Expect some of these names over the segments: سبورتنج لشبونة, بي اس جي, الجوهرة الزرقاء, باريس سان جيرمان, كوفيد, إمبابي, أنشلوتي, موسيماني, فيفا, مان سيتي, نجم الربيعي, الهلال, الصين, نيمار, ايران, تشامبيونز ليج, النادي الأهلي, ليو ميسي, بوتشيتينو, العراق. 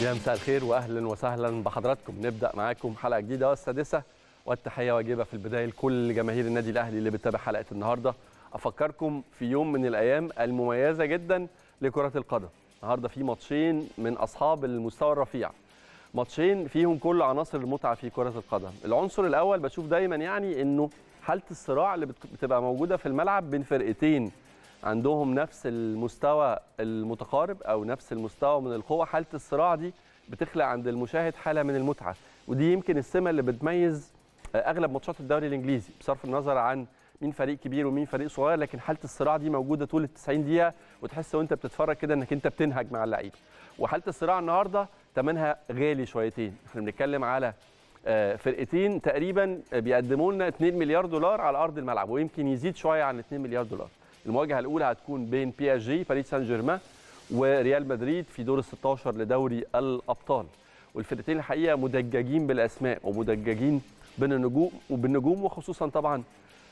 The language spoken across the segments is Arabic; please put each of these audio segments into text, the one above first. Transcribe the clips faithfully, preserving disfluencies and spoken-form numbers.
يا مساء الخير واهلا وسهلا بحضراتكم. نبدا معاكم حلقه جديده السادسه، والتحيه واجبه في البدايه لكل جماهير النادي الاهلي اللي بتتابع حلقه النهارده. افكركم في يوم من الايام المميزه جدا لكره القدم. النهارده في ماتشين من اصحاب المستوى الرفيع، ماتشين فيهم كل عناصر المتعه في كره القدم. العنصر الاول بشوف دايما يعني انه حاله الصراع اللي بتبقى موجوده في الملعب بين فرقتين عندهم نفس المستوى المتقارب او نفس المستوى من القوه. حاله الصراع دي بتخلق عند المشاهد حاله من المتعه، ودي يمكن السمه اللي بتميز اغلب ماتشات الدوري الانجليزي بصرف النظر عن مين فريق كبير ومين فريق صغير، لكن حاله الصراع دي موجوده طول ال تسعين دقيقه، وتحس وانت بتتفرج كده انك انت بتنهج مع اللعيبه. وحاله الصراع النهارده ثمنها غالي شويتين، احنا بنتكلم على فرقتين تقريبا بيقدموا لنا اتنين مليار دولار على ارض الملعب، ويمكن يزيد شويه عن اتنين مليار دولار. المواجهه الاولى هتكون بين بي اس جي باريس سان جيرمان وريال مدريد في دور الستاشر لدوري الابطال. والفرقتين الحقيقه مدججين بالاسماء ومدججين بالنجوم وبالنجوم وخصوصا طبعا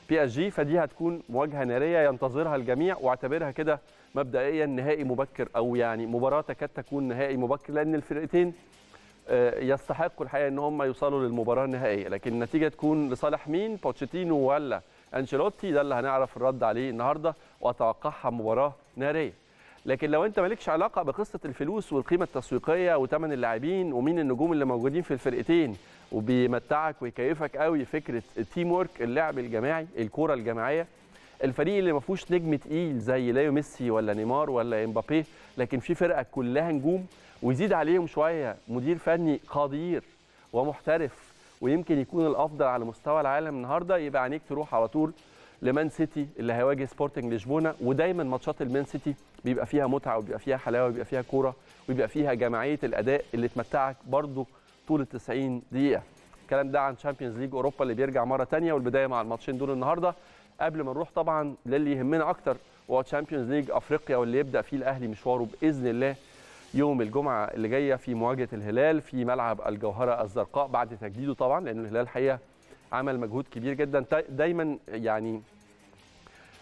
بي اس جي، فدي هتكون مواجهه ناريه ينتظرها الجميع، واعتبرها كده مبدئيا نهائي مبكر، او يعني مباراه تكاد تكون نهائي مبكر، لان الفرقتين يستحقوا الحقيقه ان هم يوصلوا للمباراه النهائيه. لكن النتيجه تكون لصالح مين، بوتشيتينو ولا أنشلوتي؟ ده اللي هنعرف الرد عليه النهارده، واتوقعها مباراه ناريه. لكن لو انت مالكش علاقه بقصه الفلوس والقيمه التسويقيه وثمن اللاعبين ومين النجوم اللي موجودين في الفرقتين، وبيمتعك ويكيفك قوي فكره التيم ورك، اللعب الجماعي، الكوره الجماعيه، الفريق اللي ما فيهوش نجم تقيل زي ليو ميسي ولا نيمار ولا امبابي، لكن في فرقه كلها نجوم ويزيد عليهم شويه مدير فني قدير ومحترف ويمكن يكون الافضل على مستوى العالم النهارده، يبقى عينيك تروح على طول لمان سيتي اللي هيواجه سبورتنج لشبونة. ودايما ماتشات المان سيتي بيبقى فيها متعه وبيبقى فيها حلاوه وبيبقى فيها كوره وبيبقى فيها جماعيه الاداء اللي تمتعك برضو طول ال تسعين دقيقه. الكلام ده عن تشامبيونز ليج اوروبا اللي بيرجع مره ثانيه، والبدايه مع الماتشين دول النهارده قبل ما نروح طبعا للي يهمنا اكتر، وهو تشامبيونز ليج افريقيا واللي يبدا فيه الاهلي مشواره باذن الله يوم الجمعه اللي جايه في مواجهه الهلال في ملعب الجوهره الزرقاء بعد تجديده طبعا، لان الهلال الحقيقه عمل مجهود كبير جدا. دايما يعني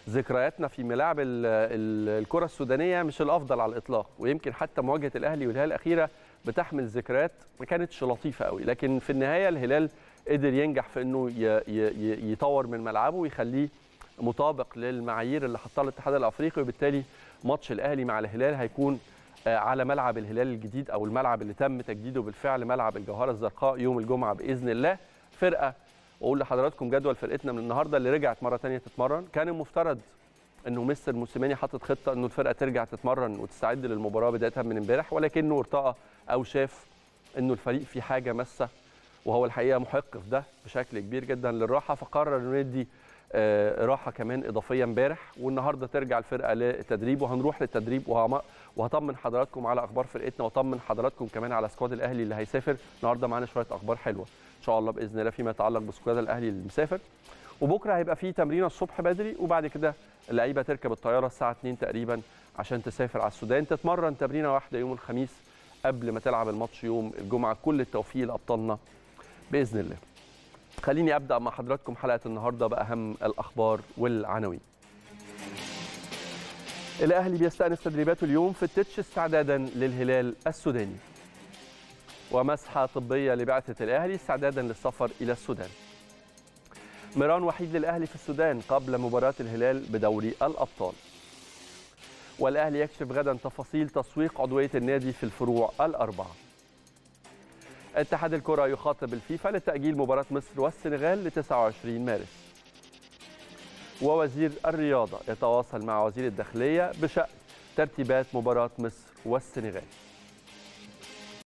ذكرياتنا في ملاعب الكره السودانيه مش الافضل على الاطلاق، ويمكن حتى مواجهه الاهلي والهلال الاخيره بتحمل ذكريات ما كانتش لطيفه قوي، لكن في النهايه الهلال قدر ينجح في انه يطور من ملعبه ويخليه مطابق للمعايير اللي حطها الاتحاد الافريقي، وبالتالي ماتش الاهلي مع الهلال هيكون على ملعب الهلال الجديد او الملعب اللي تم تجديده بالفعل، ملعب الجوهره الزرقاء يوم الجمعه باذن الله. فرقه واقول لحضراتكم جدول فرقتنا من النهارده اللي رجعت مره ثانيه تتمرن. كان المفترض انه مستر موسيماني حاطط خطه انه الفرقه ترجع تتمرن وتستعد للمباراه بدايه من امبارح، ولكنه ارتقى او شاف انه الفريق في حاجه ماسه، وهو الحقيقه محق في ده بشكل كبير جدا للراحه، فقرر انه يدي راحه كمان اضافيه امبارح، والنهارده ترجع الفرقه للتدريب. وهنروح للتدريب وهطمن حضراتكم على اخبار فرقتنا، واطمن حضراتكم كمان على سكواد الاهلي اللي هيسافر النهارده. معانا شويه اخبار حلوه ان شاء الله باذن الله فيما يتعلق بسكواد الاهلي اللي مسافر. وبكره هيبقى فيه تمرين الصبح بدري، وبعد كده اللعيبه تركب الطياره الساعه اتنين تقريبا عشان تسافر على السودان، تتمرن تمرينه واحده يوم الخميس قبل ما تلعب الماتش يوم الجمعه. كل التوفيق لابطالنا باذن الله. خليني ابدا مع حضراتكم حلقه النهارده باهم الاخبار والعناوين. الاهلي بيستأنس تدريباته اليوم في التتش استعدادا للهلال السوداني. ومسحه طبيه لبعثه الاهلي استعدادا للسفر الى السودان. ميران وحيد للاهلي في السودان قبل مباراه الهلال بدوري الابطال. والاهلي يكشف غدا تفاصيل تسويق عضويه النادي في الفروع الاربعه. اتحاد الكره يخاطب الفيفا لتأجيل مباراة مصر والسنغال ل تسعة وعشرين مارس. ووزير الرياضة يتواصل مع وزير الداخلية بشأن ترتيبات مباراة مصر والسنغال.